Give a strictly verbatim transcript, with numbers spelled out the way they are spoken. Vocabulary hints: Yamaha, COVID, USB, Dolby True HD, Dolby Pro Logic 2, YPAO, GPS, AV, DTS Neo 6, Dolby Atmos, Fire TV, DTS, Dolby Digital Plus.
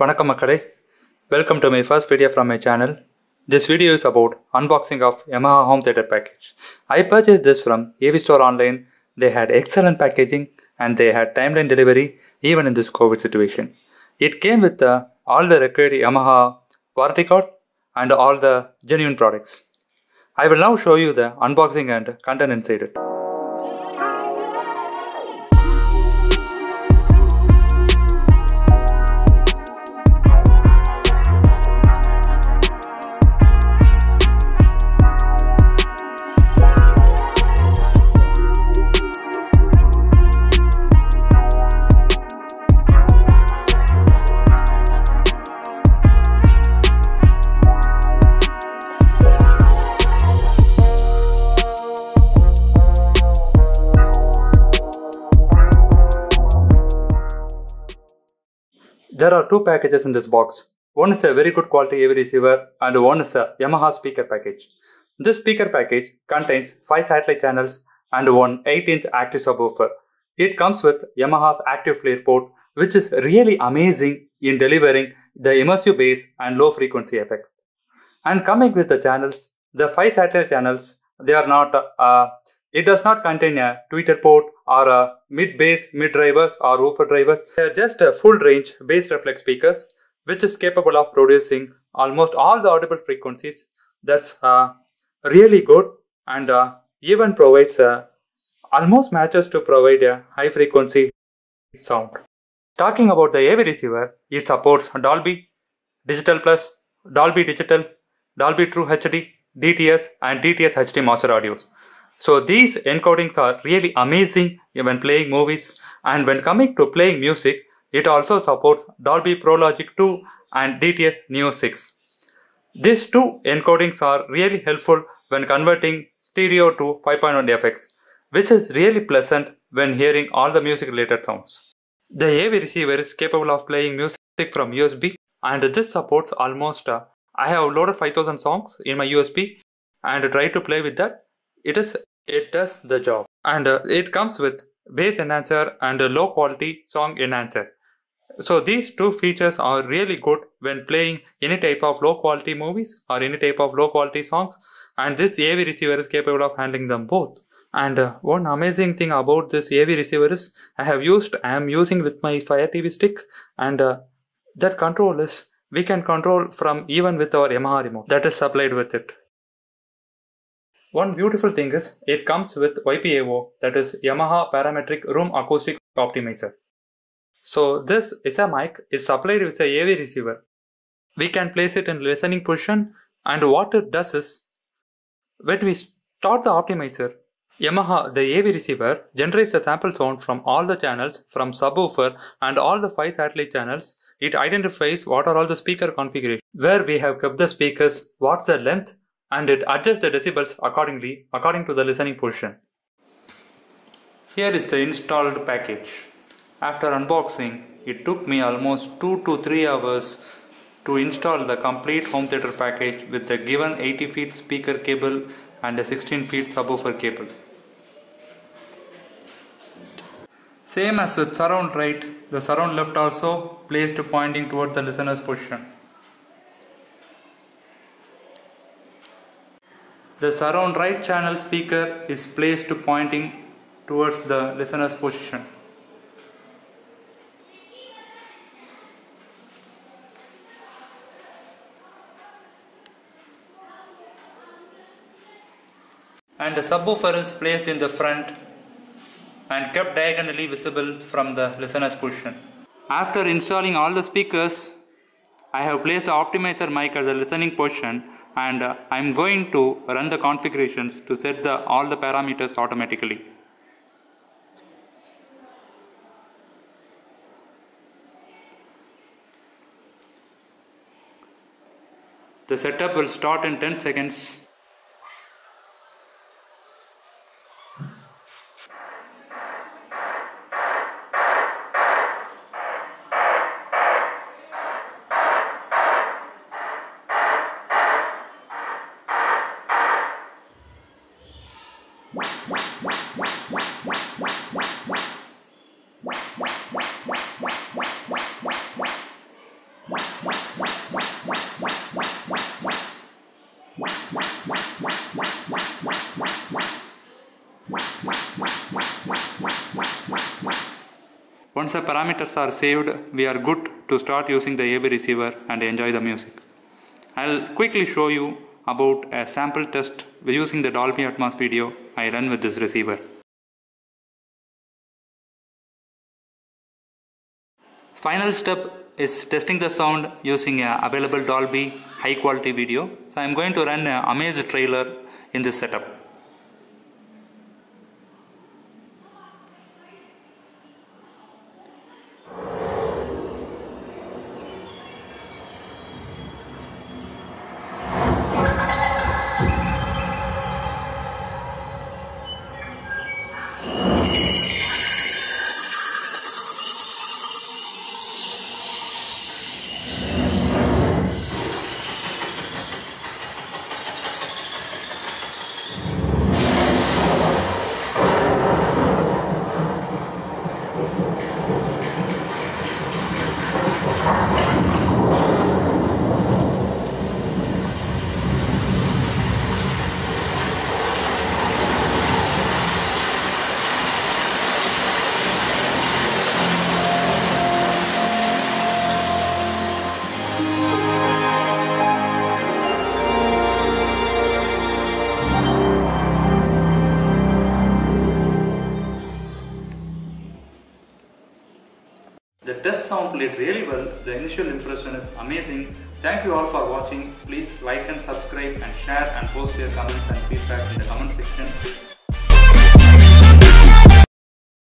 Vanakkam Makkale, welcome to my first video from my channel. This video is about unboxing of Yamaha home theater package. I purchased this from A V store online. They had excellent packaging and they had timeline delivery even in this COVID situation. It came with uh, all the required Yamaha warranty card and all the genuine products. I will now show you the unboxing and content inside it. There are two packages in this box. One is a very good quality A V receiver and one is a Yamaha speaker package. This speaker package contains five satellite channels and one eight inch active subwoofer. It comes with Yamaha's active flare port, which is really amazing in delivering the immersive bass and low frequency effect. And coming with the channels, the five satellite channels, they are not, uh, it does not contain a tweeter port or a mid-bass, mid-drivers or woofer drivers. They are just a full-range bass reflex speakers which is capable of producing almost all the audible frequencies. That's uh, really good and uh, even provides uh, almost matches to provide a high-frequency sound. Talking about the A V receiver, it supports Dolby Digital Plus, Dolby Digital, Dolby True H D, D T S and D T S H D Master Audio. So these encodings are really amazing when playing movies, and when coming to playing music, it also supports Dolby Pro Logic two and D T S Neo six. These two encodings are really helpful when converting stereo to five point one F X, which is really pleasant when hearing all the music related sounds. The A V receiver is capable of playing music from U S B, and this supports almost, uh, I have loaded five thousand songs in my U S B and try to play with that. It is, it does the job, and uh, it comes with bass enhancer and a low quality song enhancer. So these two features are really good when playing any type of low quality movies or any type of low quality songs, and this A V receiver is capable of handling them both. And uh, one amazing thing about this A V receiver is I have used, I am using with my Fire T V stick, and uh, that control is, we can control from even with our Yamaha remote that is supplied with it. One beautiful thing is, it comes with Y P A O, that is Yamaha Parametric Room Acoustic Optimizer. So this is a mic, is supplied with a A V receiver. We can place it in listening position, and what it does is, when we start the optimizer, Yamaha, the A V receiver, generates a sample sound from all the channels, from subwoofer and all the five satellite channels. It identifies what are all the speaker configuration, where we have kept the speakers, what's the length, and it adjusts the decibels accordingly, according to the listening position. Here is the installed package. After unboxing, it took me almost two to three hours to install the complete home theater package with the given eighty feet speaker cable and a sixteen feet subwoofer cable. Same as with surround right, the surround left also placed pointing towards the listener's position. The surround right channel speaker is placed pointing towards the listener's position. And the subwoofer is placed in the front and kept diagonally visible from the listener's position. After installing all the speakers, I have placed the optimizer mic at the listening position, and uh, I am going to run the configurations to set the all the parameters automatically. The setup will start in ten seconds. Once the parameters are saved, we are good to start using the A V receiver and enjoy the music. I'll quickly show you about a sample test using the Dolby Atmos video I run with this receiver. Final step is testing the sound using a available Dolby high quality video. So I'm going to run an Amaze trailer in this setup. The test sound played really well. The initial impression is amazing. Thank you all for watching. Please like and subscribe and share and post your comments and feedback in the comment section.